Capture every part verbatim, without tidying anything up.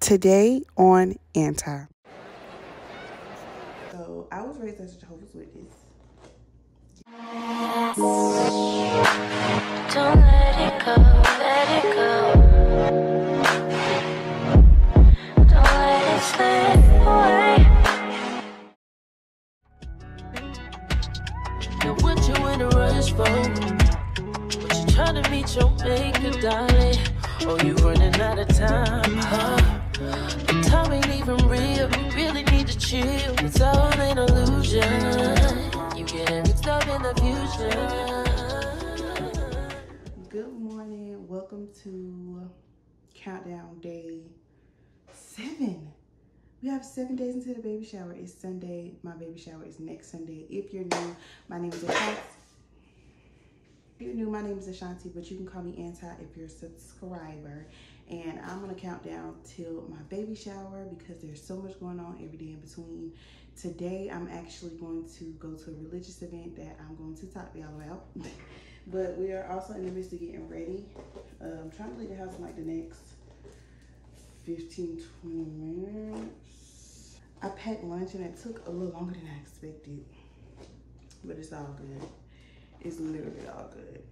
Today on ANTI. So I was raised as a Jehovah's Witness. Don't let it go, let it go. Don't let it slip away. Now what you in a rush for? But you trying to meet your maker, darling. Oh, you running out of time, huh? The time ain't even real, you really need to chill. It's all an illusion. You get mixed up in the future. Good morning, welcome to countdown day seven. We have seven days until the baby shower. It's Sunday. My baby shower is next Sunday. If you're new, my name is Ashanti. If you're new, my name is Ashanti, but you can call me Anti if you're a subscriber. And I'm gonna count down till my baby shower because there's so much going on every day in between. Today, I'm actually going to go to a religious event that I'm going to talk to y'all about. But we are also in the midst of getting ready. Uh, I'm trying to leave the house in like the next fifteen, twenty minutes. I packed lunch and it took a little longer than I expected, but it's all good. It's literally all good.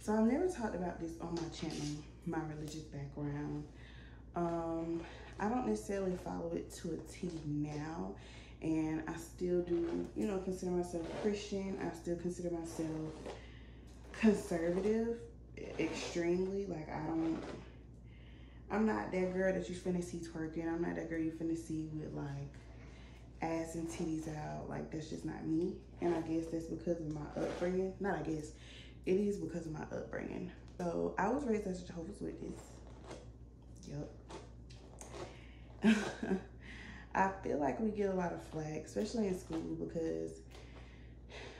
So I've never talked about this on my channel, my religious background. Um, I don't necessarily follow it to a T now, and I still do, you know, consider myself Christian. I still consider myself conservative, extremely. Like I don't, I'm not that girl that you finna see twerking. I'm not that girl you finna see with like ass and titties out. Like that's just not me. And I guess that's because of my upbringing. Not I guess, it is because of my upbringing. So I was raised as a Jehovah's Witness. Yep. I feel like we get a lot of flack, especially in school, because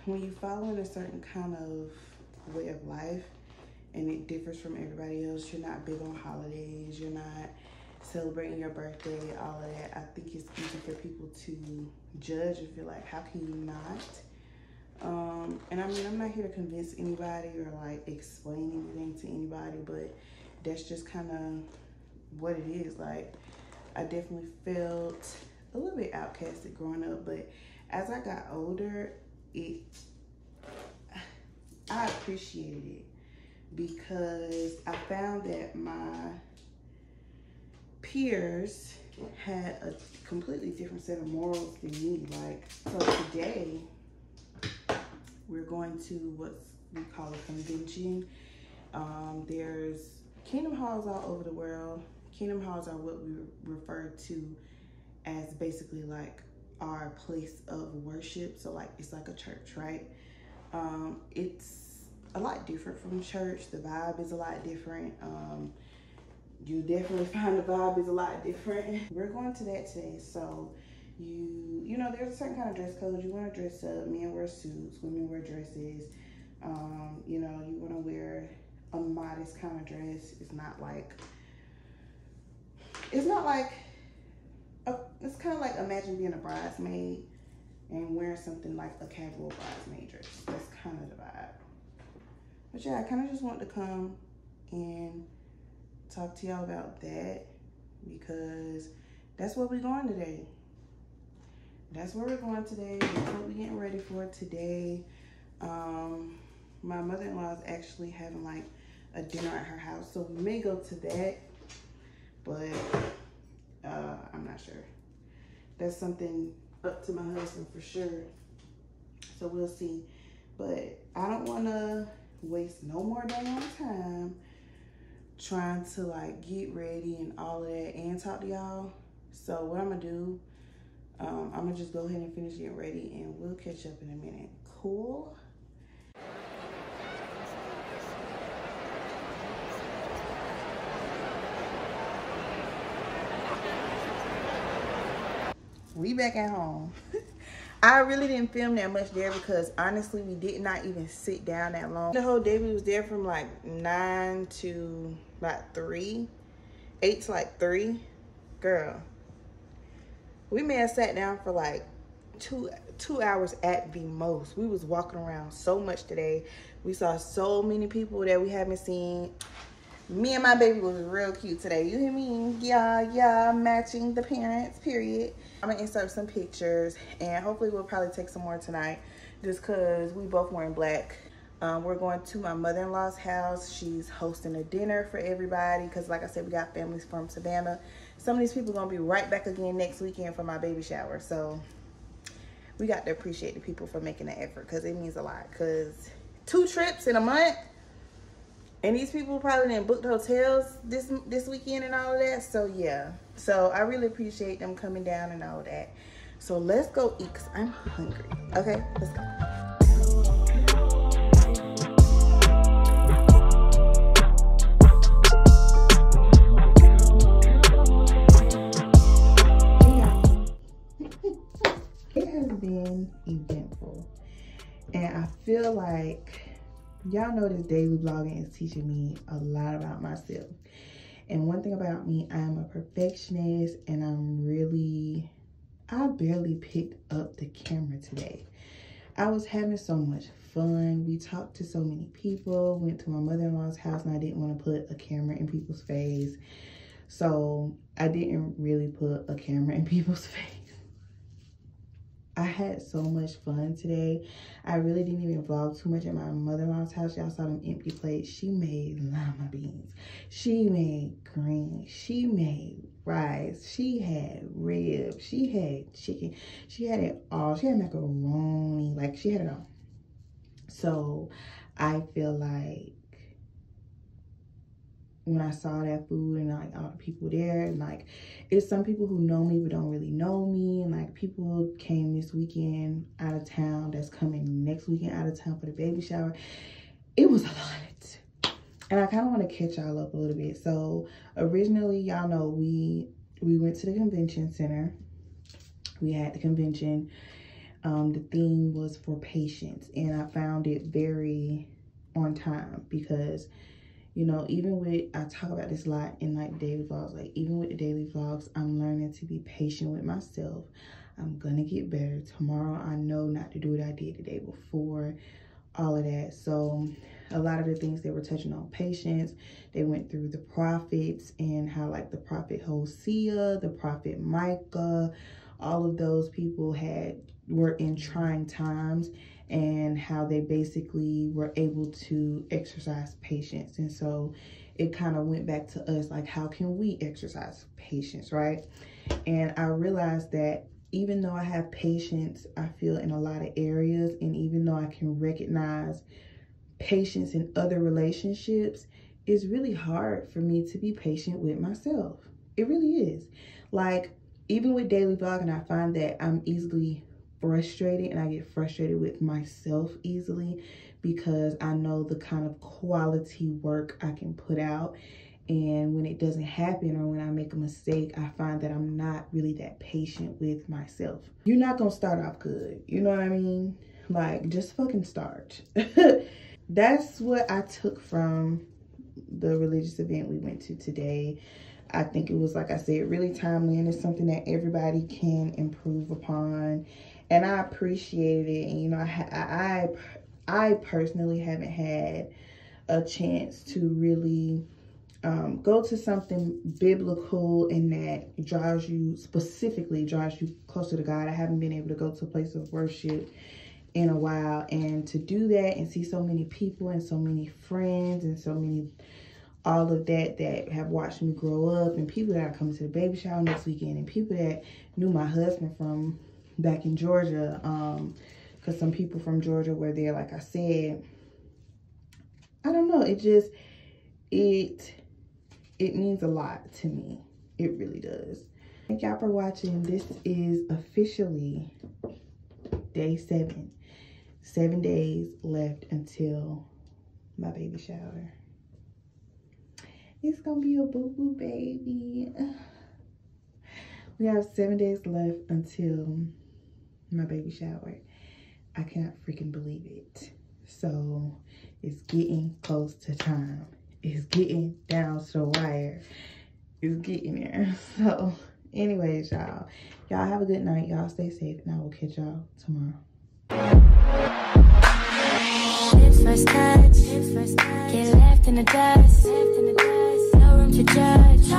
when you follow in a certain kind of way of life and it differs from everybody else, you're not big on holidays, you're not celebrating your birthday, all of that. I think it's easy for people to judge and feel like, how can you not? Um, and I mean, I'm not here to convince anybody or like explain anything to anybody, but that's just kind of what it is. Like, I definitely felt a little bit outcasted growing up, but as I got older, it, I appreciated it because I found that my peers had a completely different set of morals than me. Like, so today, we're going to what we call a convention. Um, there's kingdom halls all over the world. Kingdom halls are what we refer to as basically like our place of worship. So like, it's like a church, right? Um, it's a lot different from church. The vibe is a lot different. Um, you definitely find the vibe is a lot different. We're going to that today, so You, you know, there's a certain kind of dress code. You want to dress up. Men wear suits. Women wear dresses. Um, you know, you want to wear a modest kind of dress. It's not like, it's not like, a, it's kind of like imagine being a bridesmaid and wearing something like a casual bridesmaid dress. That's kind of the vibe. But yeah, I kind of just want to come and talk to y'all about that because that's where we're going today. That's where we're going today. That's what we're getting ready for today. Um, my mother-in-law is actually having like a dinner at her house, so we may go to that, but uh, I'm not sure. That's something up to my husband for sure. So we'll see. But I don't want to waste no more damn time trying to like get ready and all of that and talk to y'all. So what I'm gonna do, Um, I'm gonna just go ahead and finish getting ready and we'll catch up in a minute. Cool? We back at home. I really didn't film that much there because honestly, we did not even sit down that long. The whole day we was there from like nine to like three, eight to like three, girl. We may have sat down for like two two hours at the most. We was walking around so much today. We saw so many people that we haven't seen. Me and my baby was real cute today. You hear me? Yeah, yeah, matching the parents, period. I'm gonna insert some pictures and hopefully we'll probably take some more tonight just cause we both wearing black. Um, we're going to my mother-in-law's house. She's hosting a dinner for everybody because like I said, we got families from Savannah. Some of these people are gonna be right back again next weekend for my baby shower. So we got to appreciate the people for making the effort because it means a lot because two trips in a month. And these people probably didn't book hotels this this weekend and all of that. So, yeah. So, I really appreciate them coming down and all that. So, let's go eat because I'm hungry. Okay? Let's go. It has been eventful. And I feel like... y'all know this daily vlogging is teaching me a lot about myself. And one thing about me, I'm a perfectionist and I'm really, I barely picked up the camera today. I was having so much fun. We talked to so many people, went to my mother-in-law's house and I didn't want to put a camera in people's face. So I didn't really put a camera in people's face. I had so much fun today. I really didn't even vlog too much at my mother-in-law's house. Y'all saw them empty plates. She made lima beans. She made greens. She made rice. She had ribs. She had chicken. She had it all. She had macaroni. Like, she had it all. So, I feel like when I saw that food and like all the people there, and like it's some people who know me but don't really know me, and like people came this weekend out of town that's coming next weekend out of town for the baby shower. It was a lot, and I kind of want to catch y'all up a little bit. So originally, y'all know we we went to the convention center. We had the convention. Um, the theme was for patience, and I found it very on time because, you know, even with, I talk about this a lot in like daily vlogs, like even with the daily vlogs, I'm learning to be patient with myself. I'm gonna get better tomorrow. I know not to do what I did the day before, all of that. So a lot of the things they were touching on patience, they went through the prophets and how like the prophet Hosea, the prophet Micah, all of those people had, were in trying times, and how they basically were able to exercise patience. And so it kind of went back to us, like, how can we exercise patience, right? And I realized that even though I have patience, I feel, in a lot of areas, and even though I can recognize patience in other relationships, it's really hard for me to be patient with myself. It really is. Like, even with daily vlogging, I find that I'm easily frustrated, and I get frustrated with myself easily because I know the kind of quality work I can put out, and when it doesn't happen or when I make a mistake, I find that I'm not really that patient with myself. You're not gonna start off good, you know what I mean? Like, just fucking start. That's what I took from the religious event we went to today. I think it was, like I said, really timely, and it's something that everybody can improve upon. And I appreciated it. And, you know, I, I, I personally haven't had a chance to really um, go to something biblical and that draws you, specifically draws you closer to God. I haven't been able to go to a place of worship in a while. And to do that and see so many people and so many friends and so many... all of that that have watched me grow up, and people that are coming to the baby shower next weekend, and people that knew my husband from back in Georgia, um because some people from Georgia were there, like I said. I don't know, it just it it means a lot to me. It really does. Thank y'all for watching. This is officially day seven seven days left until my baby shower. It's gonna be a boo-boo baby. We have seven days left until my baby shower. I cannot freaking believe it. So it's getting close to time. It's getting down to the wire. It's getting there. So anyways, y'all. Y'all have a good night. Y'all stay safe, and I will catch y'all tomorrow. First touch, first touch, get left in the dust. to judge.